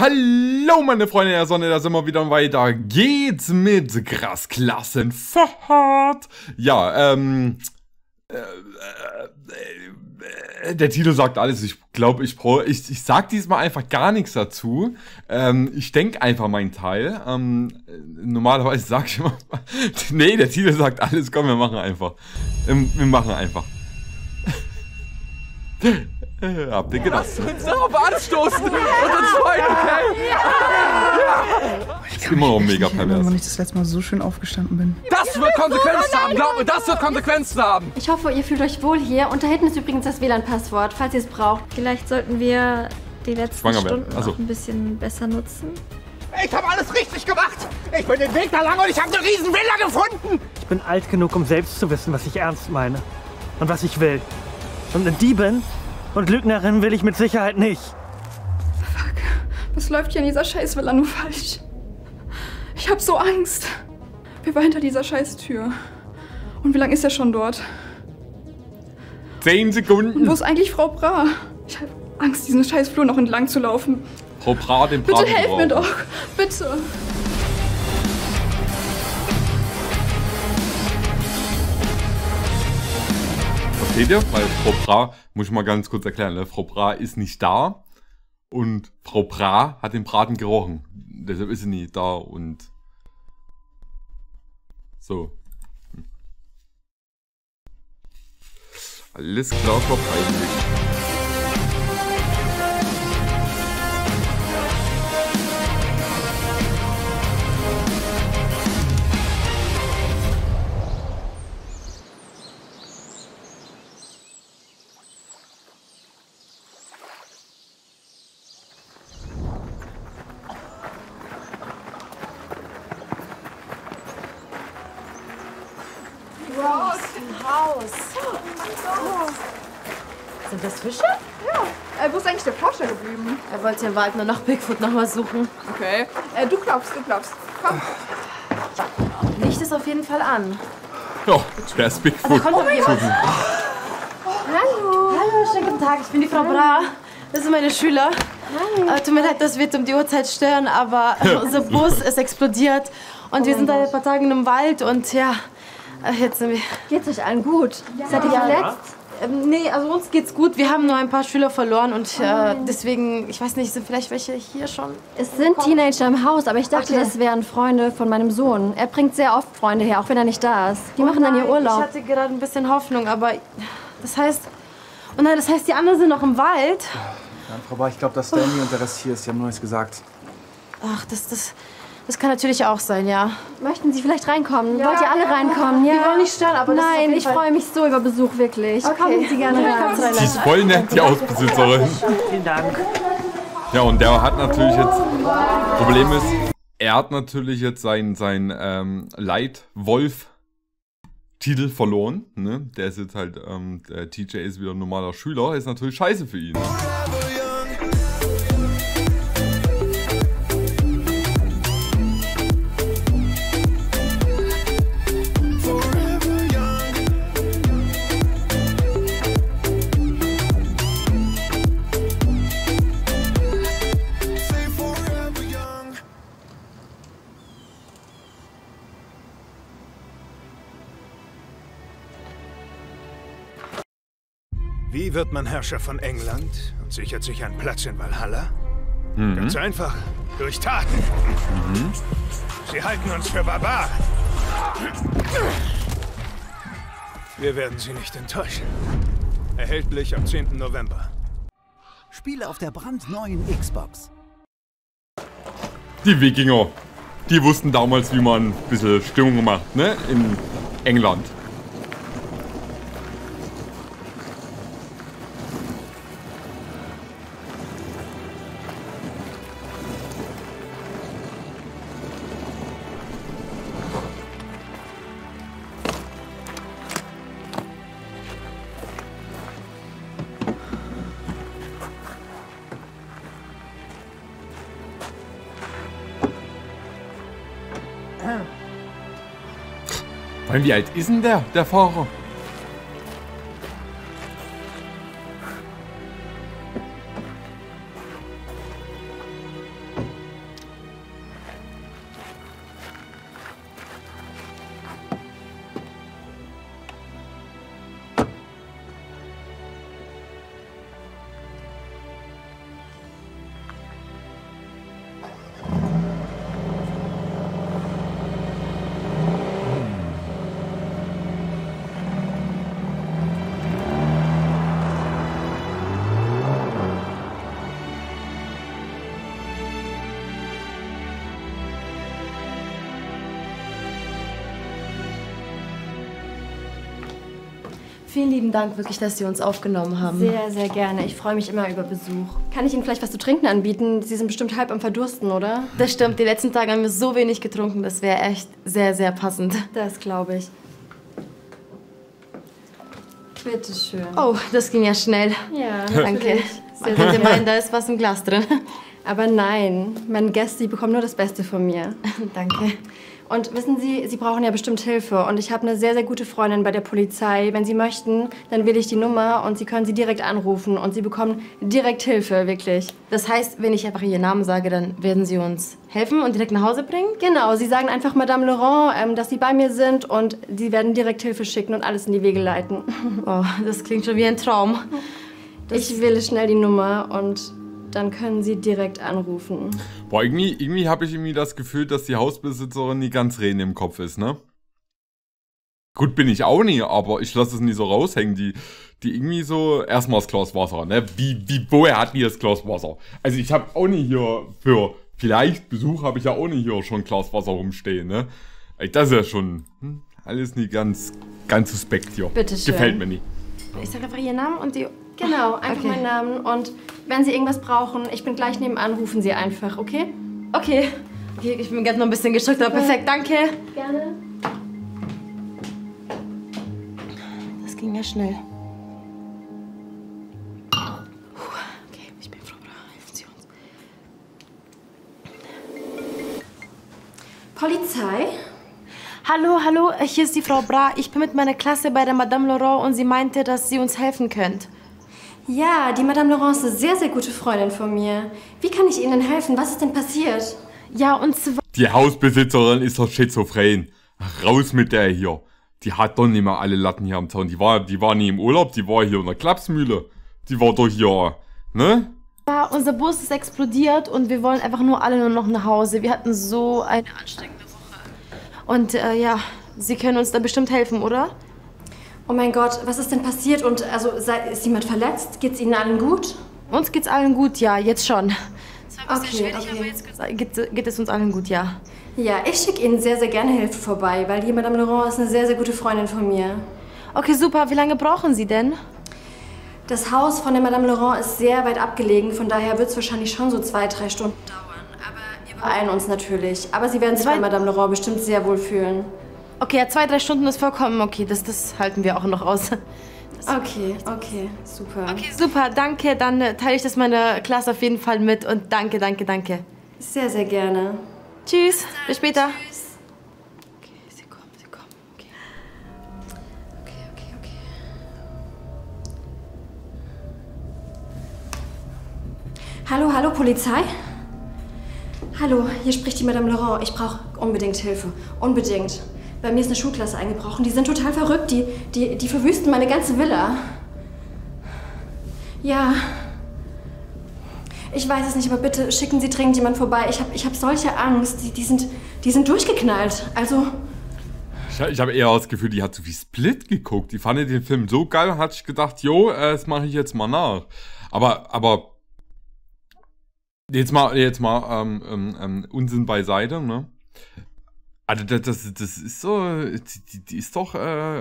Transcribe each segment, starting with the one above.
Hallo meine Freunde der Sonne, da sind wir wieder und weiter geht's mit Grasklassenfahrt. Ja, der Titel sagt alles. Ich glaube, ich sag diesmal einfach gar nichts dazu. Ich denke einfach meinen Teil. Normalerweise sage ich immer, nee, der Titel sagt alles. Komm, wir machen einfach. Habt ihr gedacht? Lasst uns darauf anstoßen! Und uns freuen, okay? Ja! Ich bin immer noch mega pervers. Wenn ich das letzte Mal so schön aufgestanden bin. Das wird Konsequenzen haben, glaub mir, das wird Konsequenzen haben! Ich hoffe, ihr fühlt euch wohl hier. Und da hinten ist übrigens das WLAN-Passwort, falls ihr es braucht. Vielleicht sollten wir die letzten Stunden auch ein bisschen besser nutzen. Ich habe alles richtig gemacht! Ich bin den Weg da lang und ich habe eine riesen Villa gefunden! Ich bin alt genug, um selbst zu wissen, was ich ernst meine. Und was ich will. Und in Dieben und Lügnerin will ich mit Sicherheit nicht. Fuck, was läuft hier in dieser Scheißvilla nur falsch? Ich hab so Angst. Wir waren hinter dieser Scheißtür. Und wie lange ist er schon dort? 10 Sekunden. Und wo ist eigentlich Frau Bra? Ich hab Angst, diesen Scheißflur noch entlang zu laufen. Frau Bra, den Bra. Bitte helft mir doch, bitte. Seht ihr? Weil Frau Bra, muss ich mal ganz kurz erklären, ne? Frau Bra ist nicht da und Frau Bra hat den Braten gerochen. Deshalb ist sie nicht da und so. Alles klar vorbei. Sind das Fische? Ja. Wo ist eigentlich der Forscher geblieben? Er wollte im Wald nur nach Bigfoot nochmal suchen. Okay. Du klopfst, du klopfst. Komm. Licht ist auf jeden Fall an. Oh, wer ist Bigfoot? Also, oh mein Gott. Hallo. Hallo, schönen guten Tag. Ich bin die Frau Bra. Das sind meine Schüler. Tut mir leid, dass wir jetzt um die Uhrzeit stören, aber unser Bus ist explodiert. Und wir sind seit ein paar Tagen im Wald und ja, jetzt sind wir. Geht's euch allen gut? Ja. Seid ihr verletzt? Nee, also uns geht's gut. Wir haben nur ein paar Schüler verloren und deswegen, ich weiß nicht, sind vielleicht welche hier schon? Es sind Teenager im Haus, aber ich dachte, das wären Freunde von meinem Sohn. Er bringt sehr oft Freunde her, auch wenn er nicht da ist. Die machen dann ihr Urlaub. Ich hatte gerade ein bisschen Hoffnung, aber das heißt, oh nein, das heißt, die anderen sind noch im Wald. Ja, Frau Bach, ich glaube, dass Danny und der Rest hier ist. Die haben nur nichts gesagt. Ach, das kann natürlich auch sein, ja. Möchten Sie vielleicht reinkommen? Ja, wollt ihr alle reinkommen? Ja. Wir wollen nicht stören, aber nein, ich freue mich so über Besuch, wirklich. Okay. Kommen Sie gerne rein. Sie ist voll nett, die Hausbesitzerin. Vielen Dank. Ja, und der hat natürlich jetzt... Problem ist, er hat natürlich jetzt sein Leitwolf-Titel verloren. Ne? Der ist jetzt halt... der TJ ist wieder ein normaler Schüler. Ist natürlich scheiße für ihn. Wie wird man Herrscher von England und sichert sich einen Platz in Valhalla? Ganz einfach. Durch Taten. Sie halten uns für Barbaren. Wir werden sie nicht enttäuschen. Erhältlich am 10. November. Spiele auf der brandneuen Xbox. Die Wikinger. Die wussten damals, wie man ein bisschen Stimmung macht, ne? In England. Wie alt ist denn der Fahrer? Vielen lieben Dank wirklich, dass Sie uns aufgenommen haben. Sehr, sehr gerne. Ich freue mich immer über Besuch. Kann ich Ihnen vielleicht was zu trinken anbieten? Sie sind bestimmt halb am Verdursten, oder? Das stimmt. Die letzten Tage haben wir so wenig getrunken. Das wäre echt sehr, sehr passend. Das glaube ich. Bitteschön. Oh, das ging ja schnell. Ja, danke. Man könnte meinen, da ist was im Glas drin. Aber nein, meine Gäste, die bekommen nur das Beste von mir. Danke. Und wissen Sie, Sie brauchen ja bestimmt Hilfe. Und ich habe eine sehr, sehr gute Freundin bei der Polizei. Wenn Sie möchten, dann wähle ich die Nummer und Sie können sie direkt anrufen. Und Sie bekommen direkt Hilfe, wirklich. Das heißt, wenn ich einfach Ihren Namen sage, dann werden Sie uns helfen und direkt nach Hause bringen? Genau, Sie sagen einfach Madame Laurent, dass Sie bei mir sind. Und Sie werden direkt Hilfe schicken und alles in die Wege leiten. Oh, das klingt schon wie ein Traum. Ich wähle schnell die Nummer und dann können Sie direkt anrufen. Boah, irgendwie habe ich das Gefühl, dass die Hausbesitzerin nie ganz reden im Kopf ist, ne? Gut, bin ich auch nie, aber ich lasse es nie so raushängen. Die irgendwie so, erstmal das Glas Wasser, ne? Woher hat die das Glas Wasser? Also ich habe auch nie hier für vielleicht Besuch, habe ich ja auch nie hier schon Glas Wasser rumstehen, ne? Das ist ja schon alles nie ganz suspekt hier. Bitte schön. Gefällt mir nie. Ich sage einfach Ihren Namen und die... Genau, einfach meinen Namen. Und wenn Sie irgendwas brauchen, ich bin gleich nebenan, rufen Sie einfach, okay? Okay. Okay, ich bin gerade noch ein bisschen geschockt, aber perfekt, danke. Gerne. Das ging ja schnell. Okay, ich bin froh, helfen Sie uns. Polizei? Hallo, hallo, hier ist die Frau Bra. Ich bin mit meiner Klasse bei der Madame Laurent und sie meinte, dass sie uns helfen könnt. Ja, die Madame Laurent ist eine sehr, sehr gute Freundin von mir. Wie kann ich Ihnen helfen? Was ist denn passiert? Ja, und zwar... Die Hausbesitzerin ist doch schizophren. Raus mit der hier. Die hat doch nicht mal alle Latten hier am Zaun. Die war nie im Urlaub, die war hier in der Klapsmühle. Die war doch hier, ne? Ja, unser Bus ist explodiert und wir wollen einfach alle nur noch nach Hause. Wir hatten so eine anstrengende Woche. Und ja, Sie können uns da bestimmt helfen, oder? Oh mein Gott, was ist denn passiert? Und also, ist jemand verletzt? Geht's Ihnen allen gut? Uns geht's allen gut, ja, jetzt schon. Es war ein bisschen schwierig, aber jetzt geht es uns allen gut, ja. Ja, ich schicke Ihnen sehr, sehr gerne Hilfe vorbei, weil die Madame Laurent ist eine sehr, sehr gute Freundin von mir. Okay, super. Wie lange brauchen Sie denn? Das Haus von der Madame Laurent ist sehr weit abgelegen, von daher wird es wahrscheinlich schon so 2-3 Stunden dauern. Aber wir beeilen uns natürlich. Aber Sie werden sich bei Madame Laurent bestimmt sehr wohl fühlen. Okay, ja, 2-3 Stunden ist vollkommen okay. Das halten wir auch noch aus. Okay, super. Okay, super, danke. Dann teile ich das meiner Klasse auf jeden Fall mit. Und danke. Sehr, sehr gerne. Tschüss, bis später. Tschüss. Okay, sie kommen. Okay. Hallo, Polizei? Hallo, hier spricht die Madame Laurent. Ich brauche unbedingt Hilfe. Unbedingt. Bei mir ist eine Schulklasse eingebrochen. Die sind total verrückt. Die verwüsten meine ganze Villa. Ja. Ich weiß es nicht, aber bitte schicken Sie dringend jemanden vorbei. Ich hab solche Angst. Die sind durchgeknallt. Also... Ich habe eher das Gefühl, die hat so wie Split geguckt. Die fand den Film so geil, hat sich gedacht, jo, das mache ich jetzt mal nach. Aber... Jetzt mal Unsinn beiseite, ne? Also das ist so, die ist doch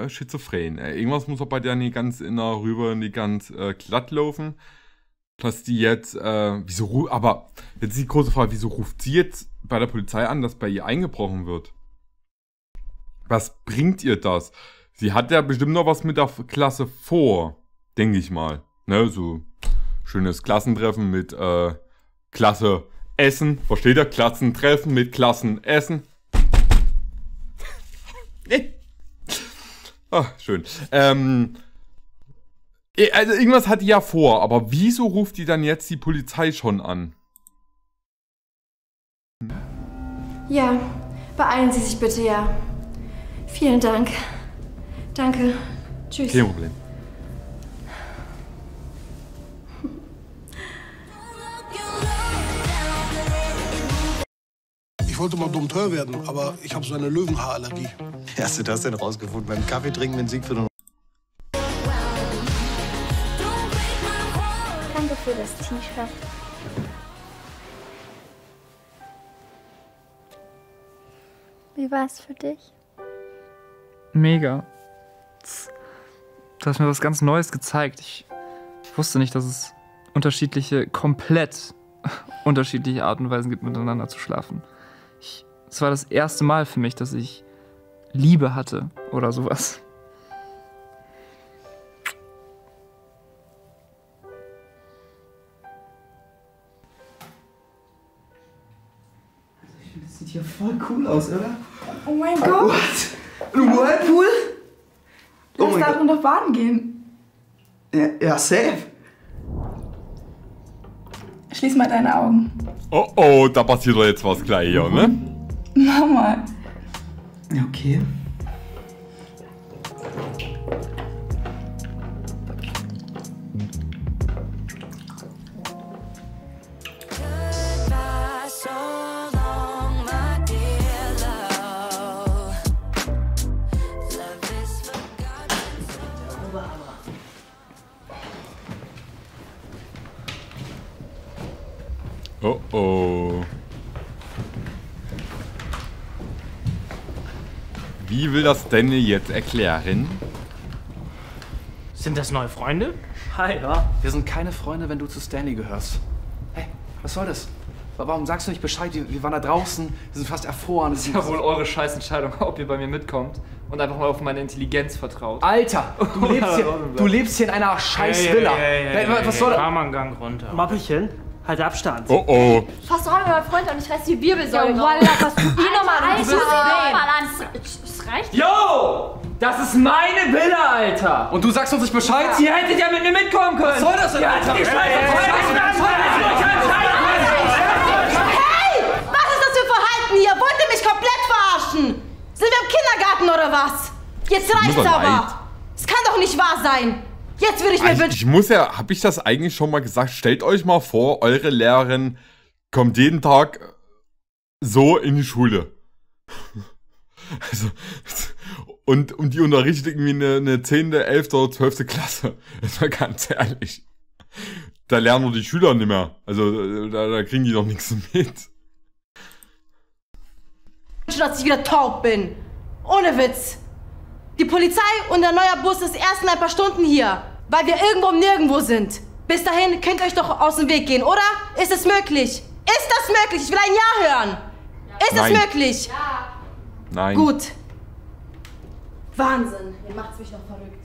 schizophren. Irgendwas muss doch bei der nicht ganz glatt laufen. Dass die jetzt, aber jetzt ist die große Frage, wieso ruft sie jetzt bei der Polizei an, dass bei ihr eingebrochen wird? Was bringt ihr das? Sie hat ja bestimmt noch was mit der Klasse vor, denke ich mal. Ne, so schönes Klassentreffen mit Klasse Essen. Versteht ihr? Klassentreffen mit Klassen Essen. Ah, schön. Also irgendwas hat die ja vor, aber wieso ruft die dann jetzt die Polizei schon an? Ja, beeilen Sie sich bitte, ja. Vielen Dank. Danke. Tschüss. Kein Problem. Ich wollte mal Dompteur werden, aber ich habe so eine Löwenhaarallergie. Hast du das denn rausgefunden? Beim Kaffee trinken, wenn Siegfried und... Danke für das T-Shirt. Wie war es für dich? Mega. Du hast mir was ganz Neues gezeigt. Ich wusste nicht, dass es komplett unterschiedliche Arten und Weisen gibt, miteinander zu schlafen. Es war das erste Mal für mich, dass ich Liebe hatte oder sowas. Das sieht hier voll cool aus, oder? Oh mein Gott! What? Ein Whirlpool? Lass darin doch baden gehen. Ja, ja, safe. Schließ mal deine Augen. Oh oh, da passiert doch jetzt was gleich, ja, ne? Mach mal. Okay. Oh oh. Wie will das Danny jetzt erklären? Sind das neue Freunde? Hi, ja. Wir sind keine Freunde, wenn du zu Stanley gehörst. Hey, was soll das? Warum sagst du nicht Bescheid? Wir waren da draußen, wir sind fast erfroren. Das ist ja wohl eure Scheißentscheidung, ob ihr bei mir mitkommt und einfach mal auf meine Intelligenz vertraut. Alter, du lebst hier in einer Scheißvilla. Was soll das? Fahr mal einen Gang runter. Mappelchen? Halt Abstand. Oh oh. Fass doch an mit meinem Freund an, ich reiß die Wirbelsäule. Ja, Walla, was tut ihr nochmal an? Es reicht. Yo! Das ist meine Villa, Alter! Und du sagst uns nicht Bescheid? Ja. Ihr hättet ja mit mir mitkommen können! Was soll das denn, Alter? Hey! Was ist das für Verhalten hier? Wollt ihr mich komplett verarschen? Sind wir im Kindergarten oder was? Jetzt reicht's aber! Es kann doch nicht wahr sein! Jetzt würde ich mir wünschen. Hab ich das eigentlich schon mal gesagt? Stellt euch mal vor, eure Lehrerin kommt jeden Tag so in die Schule. Also, und die unterrichtet irgendwie eine 10., 11. oder 12. Klasse. Ist mal ganz ehrlich. Da lernen doch die Schüler nicht mehr. Also, da kriegen die doch nichts mit. Dass ich wieder taub bin. Ohne Witz. Die Polizei und der neue Bus ist erst in ein paar Stunden hier, weil wir irgendwo im Nirgendwo sind. Bis dahin könnt ihr euch doch aus dem Weg gehen, oder? Ist es möglich? Ist das möglich? Ich will ein Ja hören. Ja. Ist es möglich? Ja. Nein. Gut. Wahnsinn. Ihr macht's mich noch verrückt.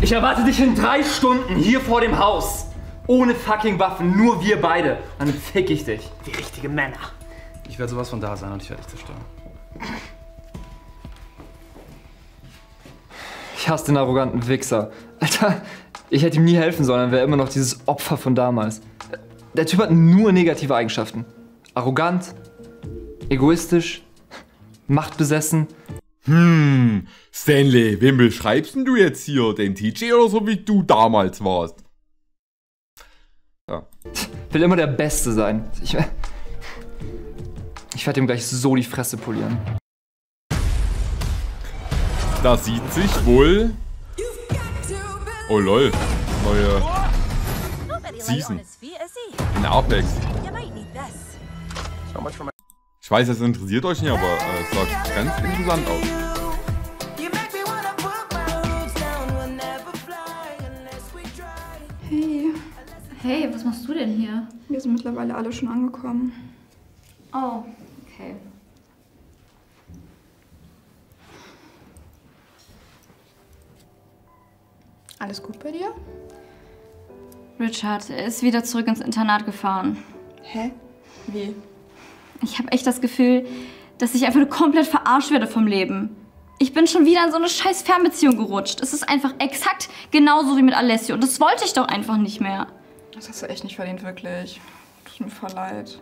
Ich erwarte dich in 3 Stunden hier vor dem Haus. Ohne fucking Waffen, nur wir beide. Dann fick ich dich. Wie richtige Männer. Ich werde sowas von da sein und ich werde dich zerstören. Ich hasse den arroganten Wichser. Alter, ich hätte ihm nie helfen sollen, er wäre immer noch dieses Opfer von damals. Der Typ hat nur negative Eigenschaften. Arrogant, egoistisch, machtbesessen. Stanley, wem beschreibst denn du jetzt hier? Den TJ oder so, wie du damals warst? Ja. Will immer der Beste sein. Ich werde ihm gleich so die Fresse polieren. Da sieht sich wohl... Oh lol, neue Season in Apex. Ich weiß, das interessiert euch nicht, aber es sah ganz interessant aus. Hey. Hey, was machst du denn hier? Wir sind mittlerweile alle schon angekommen. Oh, okay. Alles gut bei dir? Richard ist wieder zurück ins Internat gefahren. Hä? Wie? Ich habe echt das Gefühl, dass ich einfach nur komplett verarscht werde vom Leben. Ich bin schon wieder in so eine scheiß Fernbeziehung gerutscht. Es ist einfach exakt genauso wie mit Alessio. Und das wollte ich doch einfach nicht mehr. Das hast du echt nicht verdient, wirklich. Tut mir voll leid.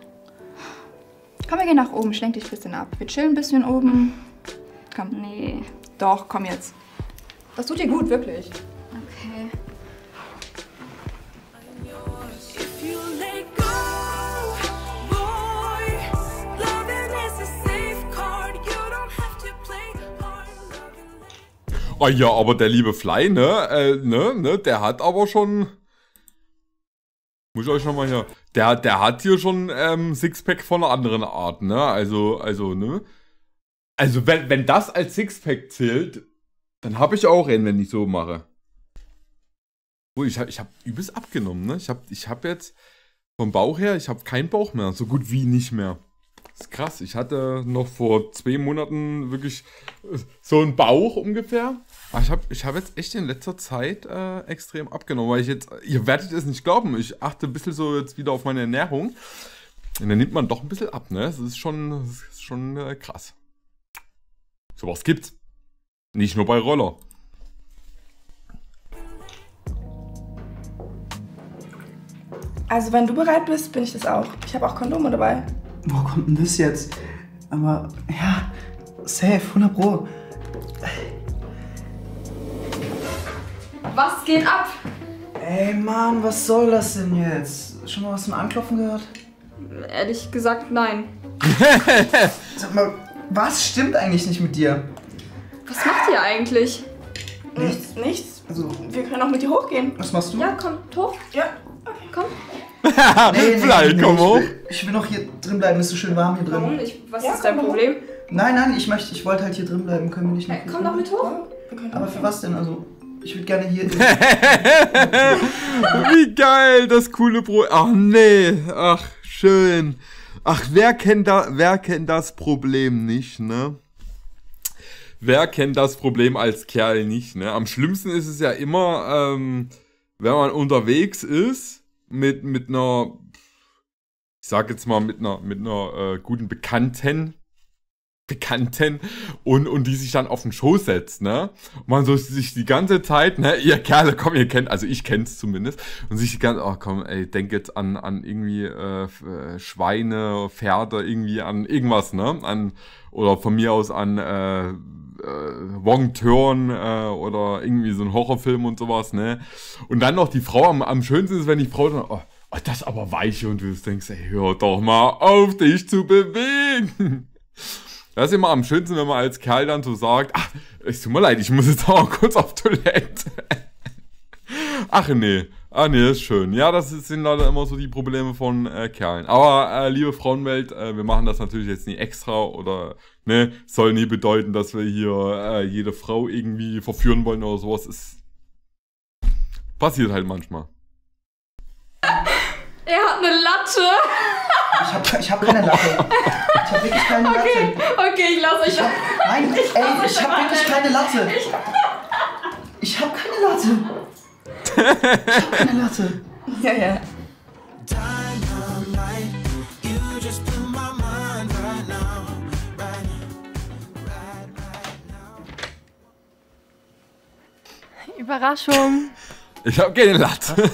Komm, wir gehen nach oben. Schlenk dich ein bisschen ab. Wir chillen ein bisschen oben. Komm. Nee. Doch, komm jetzt. Das tut dir gut, wirklich. Okay. Oh ja, aber der liebe Fly, ne? Der hat aber schon... Muss ich euch nochmal hier... Der hat hier schon Sixpack von einer anderen Art, ne? Also, ne? Also, wenn das als Sixpack zählt... Dann habe ich auch einen, wenn ich so mache. Oh, ich hab übelst abgenommen, ne? Ich hab jetzt vom Bauch her, ich habe keinen Bauch mehr. So gut wie nicht mehr. Das ist krass. Ich hatte noch vor 2 Monaten wirklich so einen Bauch ungefähr. Aber ich hab jetzt echt in letzter Zeit extrem abgenommen, weil ich jetzt, ihr werdet es nicht glauben, ich achte ein bisschen so jetzt wieder auf meine Ernährung. Und dann nimmt man doch ein bisschen ab, ne? Das ist schon krass. Sowas gibt's. Nicht nur bei Roller. Also wenn du bereit bist, bin ich das auch. Ich habe auch Kondome dabei. Wo kommt denn das jetzt? Aber ja, safe, 100 Pro. Was geht ab? Ey Mann, was soll das denn jetzt? Schon mal was zum Anklopfen gehört? Ehrlich gesagt, nein. Sag mal, was stimmt eigentlich nicht mit dir? Was macht ihr eigentlich? Nichts. Nichts? Also, wir können auch mit dir hochgehen. Was machst du? Ja, komm, hoch. Ja. Okay, komm. Nee, bleib, komm hoch. Ich will noch hier drin bleiben, es ist so schön warm hier drin. Warum? Was ist dein Problem? Nein, ich wollte halt hier drin bleiben, können wir nicht noch. Komm doch mit hoch. Aber für was denn? Also, ich würde gerne hier. Wie geil, das coole Brot. Ach nee, ach schön. Ach, wer kennt das Problem nicht, ne? Wer kennt das Problem als Kerl nicht, ne? Am schlimmsten ist es ja immer, wenn man unterwegs ist mit einer, ich sag jetzt mal mit einer guten Bekannten und die sich dann auf den Schoß setzt, ne? Und man so sich die ganze Zeit, ne, ihr Kerle, komm, ihr kennt, also ich kenn's zumindest, und sich die ganze Zeit, oh komm, ey, denk jetzt an irgendwie Schweine, Pferde, irgendwie an irgendwas, ne? Oder von mir aus an Wong Turn oder irgendwie so ein Horrorfilm und sowas, ne? Und dann noch die Frau, am schönsten ist, wenn die Frau dann, oh, das ist aber weich, und du denkst, ey, hör doch mal auf, dich zu bewegen. Das ist immer am schönsten, wenn man als Kerl dann so sagt, ach, es tut mir leid, ich muss jetzt auch kurz auf Toilette. Ach nee, ist schön. Ja, das sind leider immer so die Probleme von Kerlen. Aber liebe Frauenwelt, wir machen das natürlich jetzt nie extra oder, ne, soll nie bedeuten, dass wir hier jede Frau irgendwie verführen wollen oder sowas. Es passiert halt manchmal. Er hat eine Latte. Ich hab keine Latte. Ich hab wirklich keine Latte. Okay, ich lasse euch. Nein, ey, ich hab wirklich keine Latte. Ich hab keine Latte. Keine Latte. Ja. Überraschung. Ich hab keine Latte.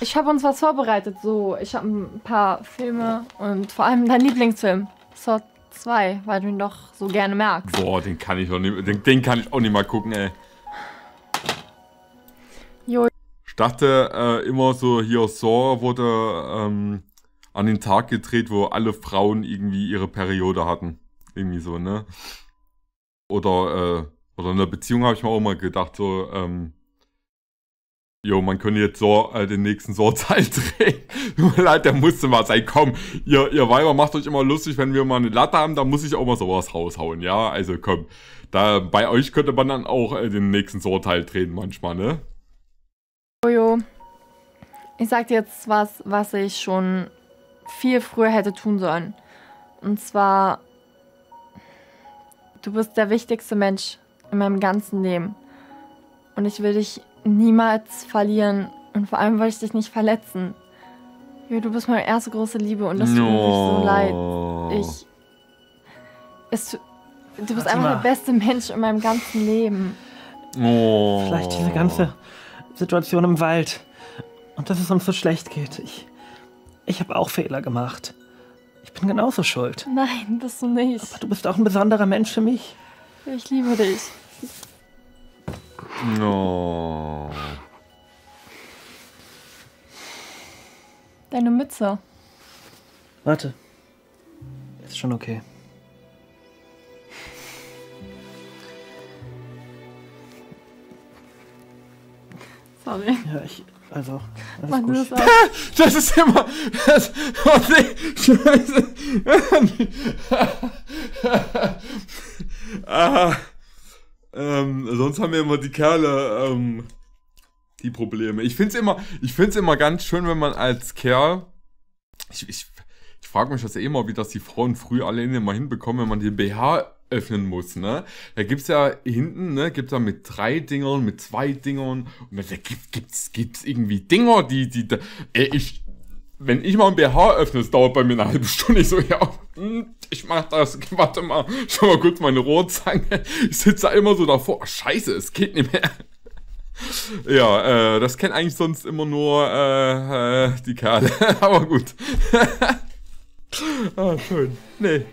Ich hab uns was vorbereitet. So, ich hab ein paar Filme und vor allem dein Lieblingsfilm. Saw 2, weil du ihn doch so gerne magst. Boah, den kann ich doch nicht, den kann ich auch nicht mal gucken, ey. Ich dachte immer so, hier Saw wurde an den Tag gedreht, wo alle Frauen irgendwie ihre Periode hatten. Irgendwie so, ne? Oder in der Beziehung habe ich mir auch mal gedacht, so, jo, man könnte jetzt Saw, den nächsten Saw-Teil drehen. Tut mir leid, der musste mal sein. Komm, ihr Weiber macht euch immer lustig, wenn wir mal eine Latte haben, dann muss ich auch mal sowas raushauen, ja? Also komm, da bei euch könnte man dann auch den nächsten Saw-Teil drehen manchmal, ne? Jojo, ich sag dir jetzt was ich schon viel früher hätte tun sollen. Und zwar, du bist der wichtigste Mensch in meinem ganzen Leben. Und ich will dich niemals verlieren. Und vor allem will ich dich nicht verletzen. Jo, du bist meine erste große Liebe und das tut mir so leid. Du bist einfach der beste Mensch in meinem ganzen Leben. Oh. Vielleicht diese ganze Situation im Wald und dass es uns so schlecht geht. Ich habe auch Fehler gemacht. Ich bin genauso schuld. Nein, bist du nicht. Aber du bist auch ein besonderer Mensch für mich. Ich liebe dich. No. Deine Mütze. Warte. Ist schon okay. Sorry. Ja, also, alles gut. Das ist immer. Oh nee, Scheiße. Sonst sonst haben ja immer die Kerle die Probleme. Ich find's immer ganz schön, wenn man als Kerl, ich frage mich das ja immer, wie das die Frauen früh alle immer hinbekommen, wenn man den BH öffnen muss, ne? Da gibt's ja hinten, ne, gibt's ja mit 3 Dingern, mit 2 Dingern, und da gibt's irgendwie Dinger, wenn ich mal ein BH öffne, das dauert bei mir eine halbe Stunde. Ich so, ja, ich mach das, warte mal, schau mal kurz meine Rohrzange. Ich sitze da immer so davor, oh, scheiße, es geht nicht mehr. Ja, das kennen eigentlich sonst immer nur die Kerle, aber gut. Ah, schön, nee.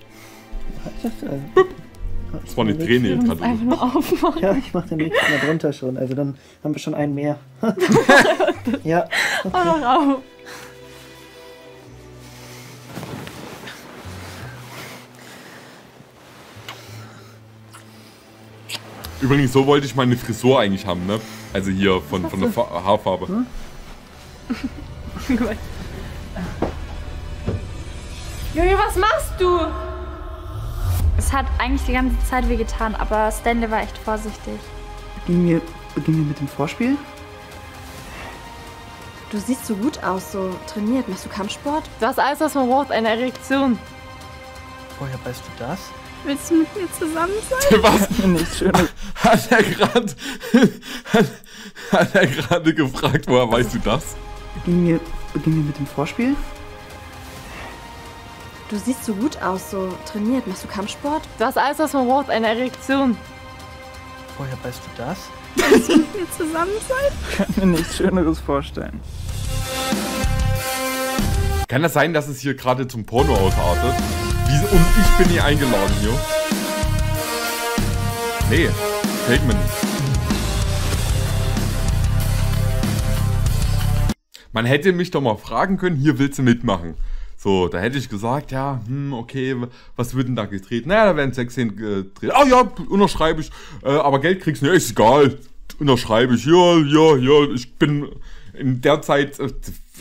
Das war eine Träne jetzt gerade. Einfach nur aufmachen. Ja, ich mach den nächsten mal drunter schon, also dann haben wir schon einen mehr. Ja. Okay. Oh, noch auf. Übrigens, so wollte ich meine Frisur eigentlich haben, ne? Also hier von der Haarfarbe. Hm? Jojo, was machst du? Es hat eigentlich die ganze Zeit weh getan, aber Stanley war echt vorsichtig. Beginnen wir mit dem Vorspiel? Du siehst so gut aus, so trainiert. Machst du Kampfsport? Du hast alles, was man braucht, eine Erektion. Woher weißt du das? Willst du mit mir zusammen sein? Was? Hat er gerade gefragt, woher weißt du das? Beginnen wir mit dem Vorspiel? Du siehst so gut aus, so trainiert. Machst du Kampfsport? Du hast alles, was man braucht, eine Erektion. Woher weißt du das? Willst du mit mir zusammen sein? Ich kann mir nichts Schöneres vorstellen. Kann das sein, dass es hier gerade zum Porno ausartet? Und ich bin hier eingeladen, jo. Nee, fällt mir nicht. Man hätte mich doch mal fragen können, hier willst du mitmachen. So, da hätte ich gesagt, ja, okay, was wird denn da gedreht? Naja, da werden 6 Szenen gedreht. Oh ja, unterschreibe ich, aber Geld kriegst du nicht, ist egal. Unterschreibe ich, ja, ich bin in der Zeit...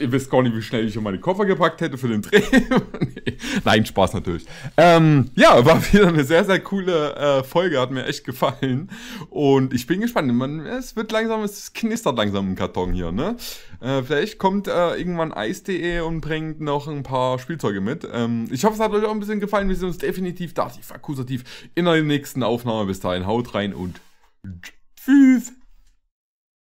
Ihr wisst gar nicht, wie schnell ich meine Koffer gepackt hätte für den Dreh. Nee. Nein, Spaß natürlich. Ja, war wieder eine sehr, sehr coole Folge. Hat mir echt gefallen. Und ich bin gespannt. Es wird langsam, es knistert langsam im Karton hier, ne? Vielleicht kommt irgendwann Eis.de und bringt noch ein paar Spielzeuge mit. Ich hoffe, es hat euch auch ein bisschen gefallen. Wir sehen uns definitiv, akkusativ in der nächsten Aufnahme. Bis dahin, haut rein und tschüss.